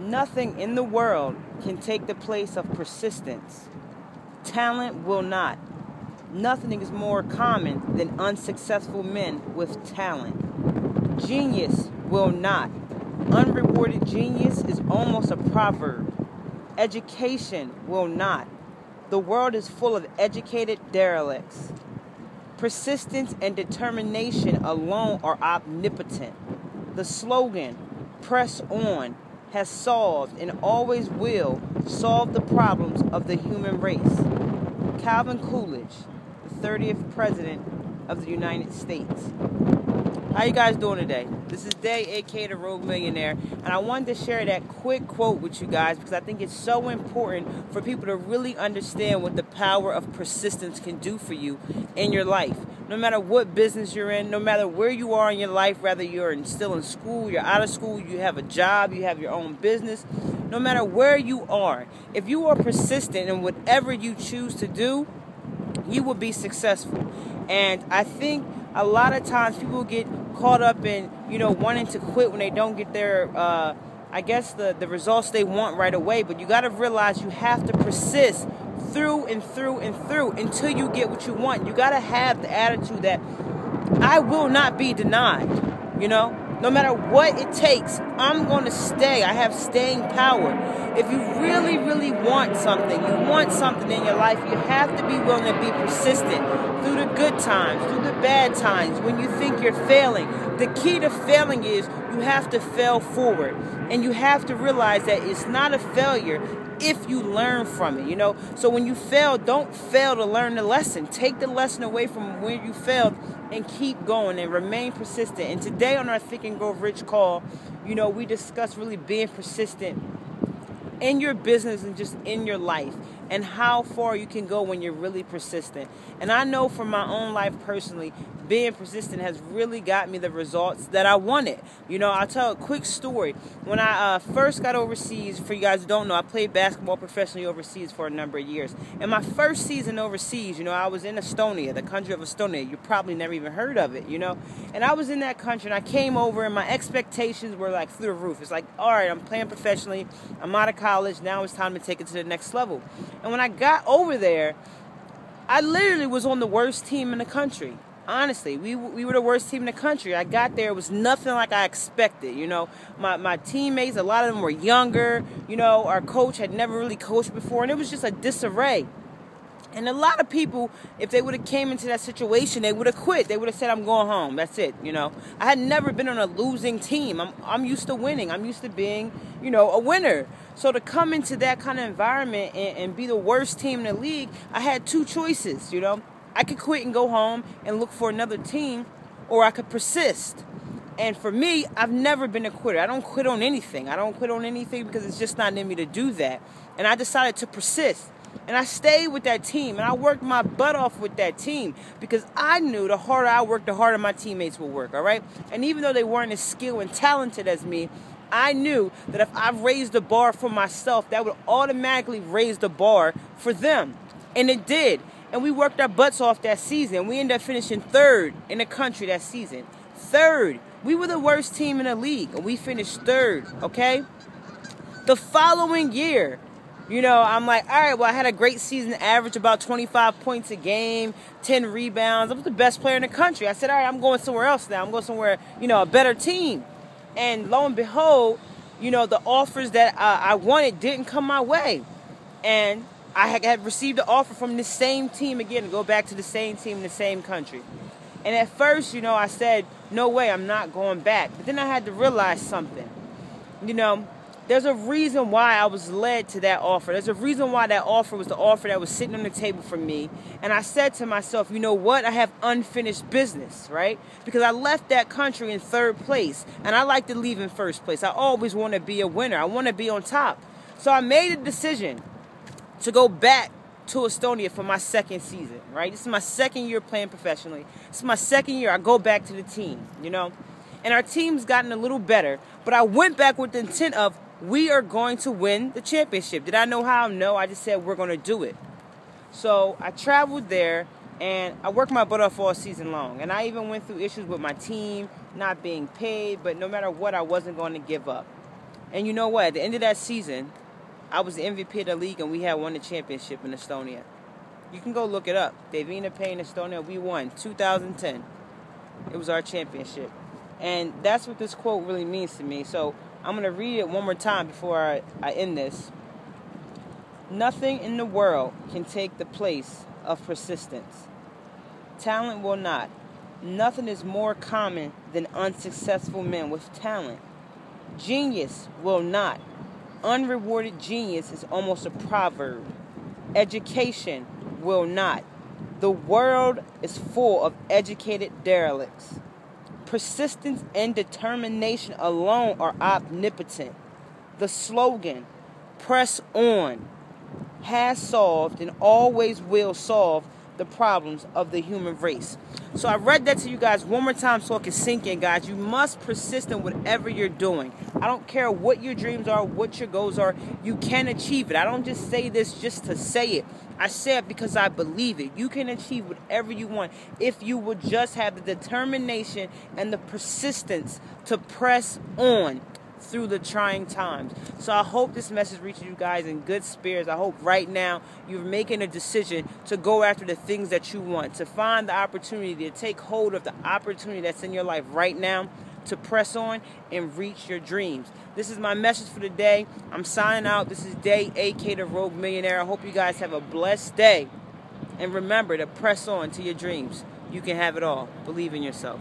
Nothing in the world can take the place of persistence. Talent will not. Nothing is more common than unsuccessful men with talent. Genius will not. Unrewarded genius is almost a proverb. Education will not. The world is full of educated derelicts. Persistence and determination alone are omnipotent. The slogan, "Press On," has solved and always will solve the problems of the human race. Calvin Coolidge, the 30th President of the United States. How you guys doing today? This is Day, aka the Rogue Millionaire, and I wanted to share that quick quote with you guys because I think it's so important for people to really understand what the power of persistence can do for you in your life. No matter what business you're in, no matter where you are in your life, whether you're still in school, you're out of school, you have a job, you have your own business, no matter where you are, if you are persistent in whatever you choose to do, you will be successful. And I think a lot of times people get caught up in, wanting to quit when they don't get their, the results they want right away. But you got to realize you have to persist through and through and through until you get what you want. You got to have the attitude that I will not be denied, No matter what it takes, I'm going to stay. I have staying power. If you really, really want something, you want something in your life, you have to be willing to be persistent through the good times, through the bad times, when you think you're failing. The key to failing is you have to fail forward. And you have to realize that it's not a failure if you learn from it, So when you fail, don't fail to learn the lesson. Take the lesson away from where you failed and keep going and remain persistent. And today on our Think and Grow Rich call, we discuss really being persistent in your business and just in your life and how far you can go when you're really persistent. And I know from my own life personally, being persistent has really got me the results that I wanted. I'll tell a quick story. When I first got overseas, for you guys who don't know, I played basketball professionally overseas for a number of years. And my first season overseas, I was in Estonia, the country of Estonia. You probably never even heard of it, And I was in that country and I came over and my expectations were like through the roof. It's like, all right, I'm playing professionally. I'm out of college. Now it's time to take it to the next level. And when I got over there, I literally was on the worst team in the country. Honestly, we were the worst team in the country. I got there. It was nothing like I expected, My teammates, a lot of them were younger. Our coach had never really coached before, and it was just a disarray. And a lot of people, if they would have came into that situation, they would have quit. They would have said, I'm going home. That's it, I had never been on a losing team. I'm used to winning. I'm used to being, a winner. So to come into that kind of environment and be the worst team in the league, I had two choices, I could quit and go home and look for another team, or I could persist. And for me, I've never been a quitter. I don't quit on anything. I don't quit on anything because it's just not in me to do that. And I decided to persist. And I stayed with that team, and I worked my butt off with that team because I knew the harder I worked, the harder my teammates would work, all right? And even though they weren't as skilled and talented as me, I knew that if I raised the bar for myself, that would automatically raise the bar for them. And it did. And we worked our butts off that season. We ended up finishing third in the country that season. Third. We were the worst team in the league, and we finished third, okay? The following year, I'm like, all right, well, I had a great season, average about 25 points a game, 10 rebounds. I was the best player in the country. I said, all right, I'm going somewhere else now. I'm going somewhere, a better team. And lo and behold, the offers that I wanted didn't come my way. And I had received an offer from the same team again to go back to the same team in the same country. And at first, I said, no way, I'm not going back. But then I had to realize something. There's a reason why I was led to that offer. There's a reason why that offer was the offer that was sitting on the table for me. And I said to myself, you know what? I have unfinished business, right? Because I left that country in third place. And I like to leave in first place. I always want to be a winner. I want to be on top. So I made a decision to go back to Estonia for my second season, right? This is my second year playing professionally. This is my second year. I go back to the team, And our team's gotten a little better, but I went back with the intent of, we are going to win the championship. Did I know how? No, I just said we're going to do it. So I traveled there, and I worked my butt off all season long. And I even went through issues with my team, not being paid, but no matter what, I wasn't going to give up. And you know what? At the end of that season, I was the MVP of the league, and we had won the championship in Estonia. You can go look it up. Davina Payne, Estonia, we won 2010. It was our championship. And that's what this quote really means to me. So I'm going to read it one more time before I end this. Nothing in the world can take the place of persistence. Talent will not. Nothing is more common than unsuccessful men with talent. Genius will not. Unrewarded genius is almost a proverb. Education will not. The world is full of educated derelicts. Persistence and determination alone are omnipotent. The slogan, press on, has solved and always will solve the problems of the human race. So I read that to you guys one more time so it can sink in, guys. You must persist in whatever you're doing. I don't care what your dreams are, what your goals are. You can achieve it. I don't just say this just to say it. I say it because I believe it. You can achieve whatever you want if you will just have the determination and the persistence to press on through the trying times. So I hope this message reaches you guys in good spirits. I hope right now you're making a decision to go after the things that you want, to find the opportunity, to take hold of the opportunity that's in your life right now, to press on and reach your dreams. This is my message for the day. I'm signing out. This is Day AK, the Rogue Millionaire. I hope you guys have a blessed day. And remember to press on to your dreams. You can have it all. Believe in yourself.